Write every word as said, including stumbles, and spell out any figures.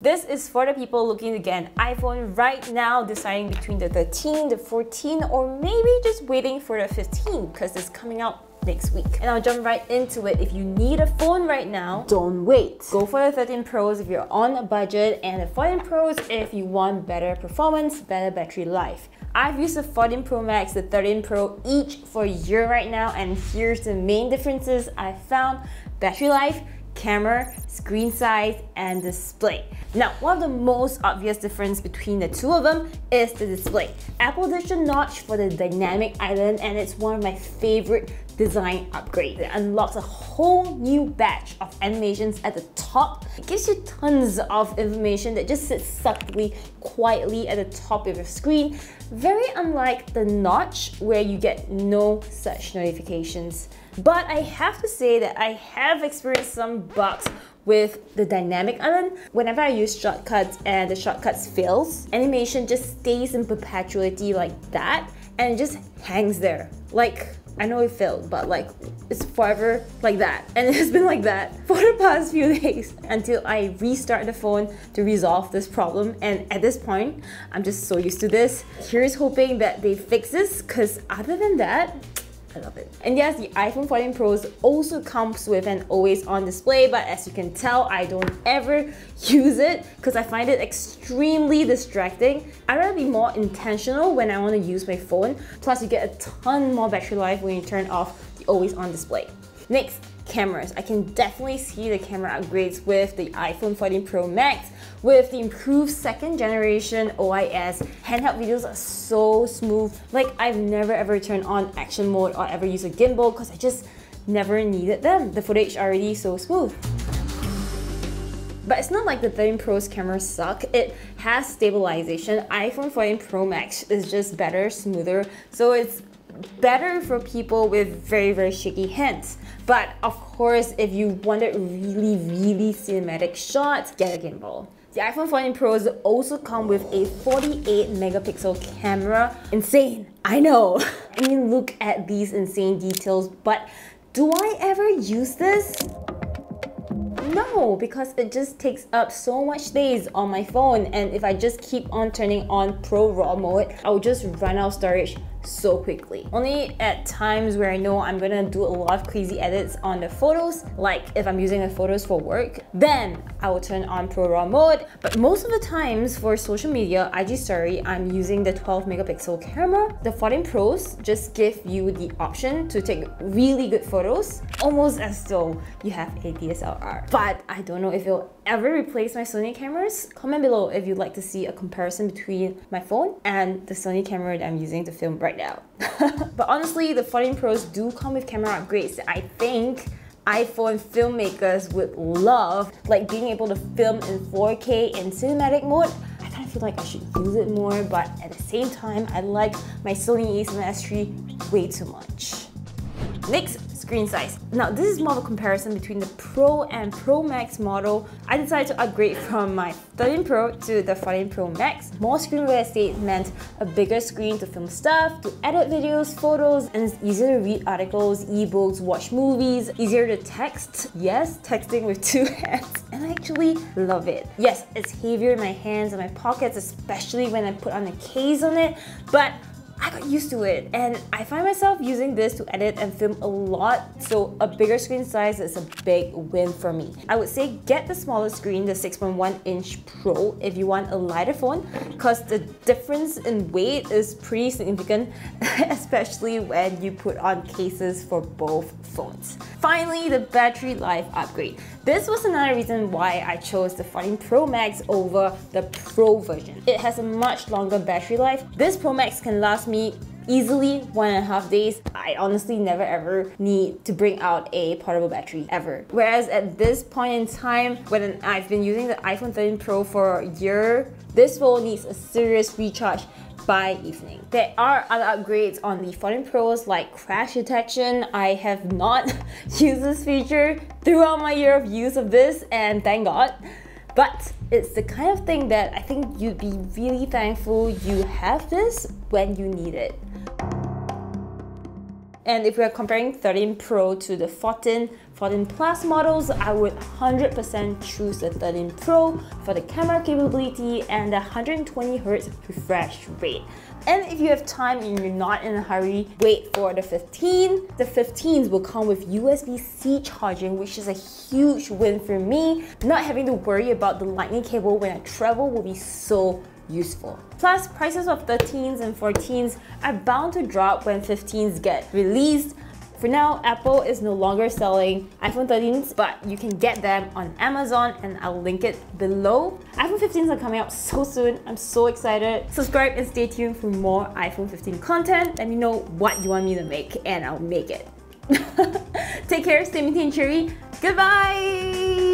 This is for the people looking to get an iPhone right now, deciding between the thirteen, the fourteen, or maybe just waiting for the fifteen because it's coming out next week. And I'll jump right into it. If you need a phone right now, don't wait. Go for the thirteen Pros if you're on a budget, and the fourteen Pros if you want better performance, better battery life. I've used the fourteen Pro Max, the thirteen Pro each for a year right now, and here's the main differences I found: battery life, camera, screen size, and display. Now, one of the most obvious difference between the two of them is the display. Apple ditched a notch for the Dynamic Island, and it's one of my favorite design upgrades. It unlocks a whole new batch of animations at the top. It gives you tons of information that just sits subtly, quietly at the top of your screen, very unlike the notch where you get no such notifications. But I have to say that I have experienced some bugs with the Dynamic Island. Whenever I use shortcuts and the shortcuts fails, animation just stays in perpetuity like that, and it just hangs there. Like, I know it failed, but like, it's forever like that. And it's been like that for the past few days until I restart the phone to resolve this problem. And at this point, I'm just so used to this. Here's hoping that they fix this, because other than that, I love it. And yes, the iPhone fourteen Pros also comes with an always on display, but as you can tell, I don't ever use it because I find it extremely distracting. I'd rather be more intentional when I want to use my phone. Plus, you get a ton more battery life when you turn off the always on display. Next, cameras. I can definitely see the camera upgrades with the iPhone fourteen Pro Max. With the improved second generation O I S, handheld videos are so smooth. Like, I've never ever turned on action mode or ever used a gimbal because I just never needed them. The footage already so smooth. But it's not like the thirteen Pro's cameras suck. It has stabilization. iPhone fourteen Pro Max is just better, smoother. So it's better for people with very, very shaky hands. But of course, if you wanted really, really cinematic shots, get a gimbal. The iPhone fourteen Pros also come with a forty-eight megapixel camera. Insane, I know. I mean, look at these insane details, but do I ever use this? No, because it just takes up so much space on my phone, and if I just keep on turning on Pro Raw mode, I'll just run out of storage so quickly. Only at times where I know I'm gonna do a lot of crazy edits on the photos, like if I'm using the photos for work, then I will turn on Pro Raw mode. But most of the times for social media, I G story, I'm using the twelve megapixel camera. The fourteen Pros just give you the option to take really good photos, almost as though you have a D S L R. But I don't know if it'll ever replace my Sony cameras. Comment below if you'd like to see a comparison between my phone and the Sony camera that I'm using to film right now. But honestly, the fourteen Pros do come with camera upgrades that I think iPhone filmmakers would love, like being able to film in four K in cinematic mode. I kind of feel like I should use it more, but at the same time, I like my Sony A seven S three way too much. Next, screen size. Now, this is more of a comparison between the Pro and Pro Max model. I decided to upgrade from my thirteen Pro to the fourteen Pro Max. More screen real estate meant a bigger screen to film stuff, to edit videos, photos, and it's easier to read articles, ebooks, watch movies, easier to text. Yes, texting with two hands. And I actually love it. Yes, it's heavier in my hands and my pockets, especially when I put on a case on it, but I got used to it, and I find myself using this to edit and film a lot, so a bigger screen size is a big win for me. I would say get the smaller screen, the six point one inch Pro, if you want a lighter phone, because the difference in weight is pretty significant, especially when you put on cases for both phones. Finally, the battery life upgrade. This was another reason why I chose the fourteen Pro Max over the Pro version. It has a much longer battery life. This Pro Max can last me easily one and a half days. I honestly never ever need to bring out a portable battery ever. Whereas at this point in time, when I've been using the iPhone thirteen Pro for a year, this phone needs a serious recharge by evening. There are other upgrades on the fourteen Pros like crash detection. I have not used this feature throughout my year of use of this, and thank God. But it's the kind of thing that I think you'd be really thankful you have this when you need it. And if we're comparing thirteen Pro to the fourteen, fourteen Plus models, I would one hundred percent choose the thirteen Pro for the camera capability and the one hundred twenty hertz refresh rate. And if you have time and you're not in a hurry, wait for the fifteen. The fifteens will come with U S B C charging, which is a huge win for me. Not having to worry about the lightning cable when I travel will be so useful. Plus, prices of thirteens and fourteens are bound to drop when fifteens get released. For now, Apple is no longer selling iPhone thirteens, but you can get them on Amazon and I'll link it below. iPhone fifteens are coming out so soon. I'm so excited. Subscribe and stay tuned for more iPhone fifteen content. Let me know what you want me to make and I'll make it. Take care, stay maintained and cheery. Goodbye!